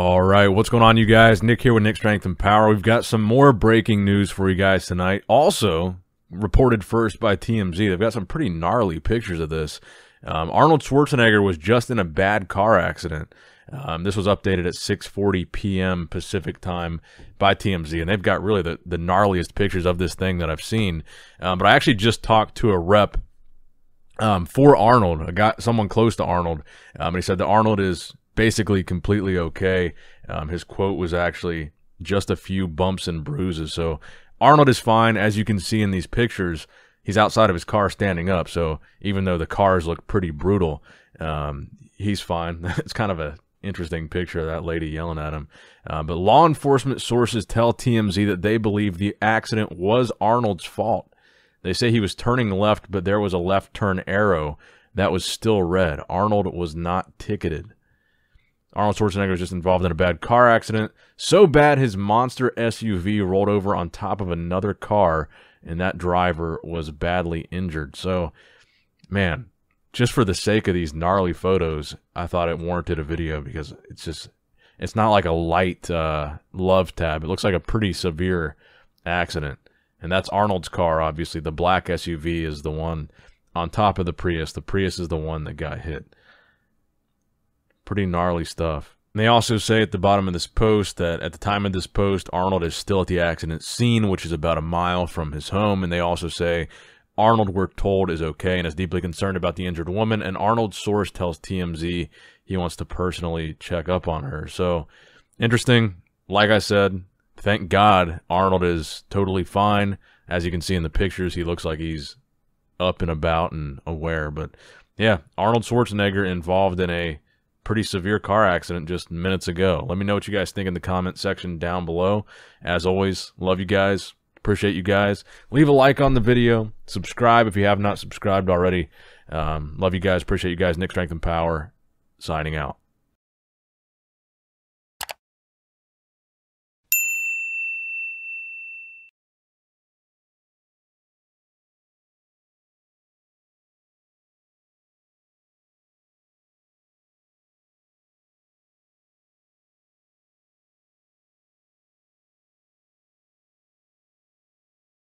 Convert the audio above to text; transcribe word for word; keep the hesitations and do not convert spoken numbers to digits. All right, what's going on, you guys? Nick here with Nick's Strength and Power. We've got some more breaking news for you guys tonight. Also, reported first by T M Z. They've got some pretty gnarly pictures of this. Um, Arnold Schwarzenegger was just in a bad car accident. Um, this was updated at six forty p m Pacific time by T M Z, and they've got really the, the gnarliest pictures of this thing that I've seen. Um, but I actually just talked to a rep um, for Arnold. I got someone close to Arnold, um, and he said that Arnold is basically completely okay. Um, his quote was actually just a few bumps and bruises. So Arnold is fine. As you can see in these pictures, he's outside of his car standing up. So even though the cars look pretty brutal, um, he's fine. It's kind of a interesting picture of that lady yelling at him. Uh, but law enforcement sources tell T M Z that they believe the accident was Arnold's fault. They say he was turning left, but there was a left turn arrow that was still red. Arnold was not ticketed. Arnold Schwarzenegger was just involved in a bad car accident. So bad, his monster S U V rolled over on top of another car, and that driver was badly injured. So, man, just for the sake of these gnarly photos, I thought it warranted a video because it's just, it's not like a light uh, love tab. It looks like a pretty severe accident. And that's Arnold's car, obviously. The black S U V is the one on top of the Prius. The Prius is the one that got hit. Pretty gnarly stuff. And they also say at the bottom of this post that at the time of this post, Arnold is still at the accident scene, which is about a mile from his home. And they also say Arnold, we're told, is okay and is deeply concerned about the injured woman. And Arnold's source tells T M Z he wants to personally check up on her. So interesting. Like I said, thank God Arnold is totally fine. As you can see in the pictures, he looks like he's up and about and aware. But yeah, Arnold Schwarzenegger involved in a pretty severe car accident just minutes ago. Let me know what you guys think in the comment section down below. As always, love you guys. Appreciate you guys. Leave a like on the video. Subscribe if you have not subscribed already. Um, love you guys. Appreciate you guys. Nick Strength and Power signing out.